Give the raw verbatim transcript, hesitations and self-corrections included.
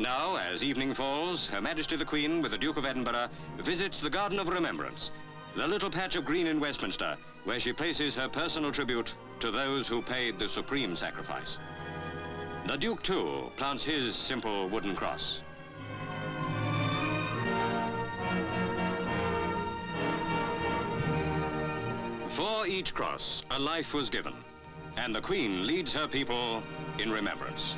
Now, as evening falls, Her Majesty the Queen, with the Duke of Edinburgh, visits the Garden of Remembrance, the little patch of green in Westminster, where she places her personal tribute to those who paid the supreme sacrifice. The Duke, too, plants his simple wooden cross. For each cross, a life was given, and the Queen leads her people in remembrance.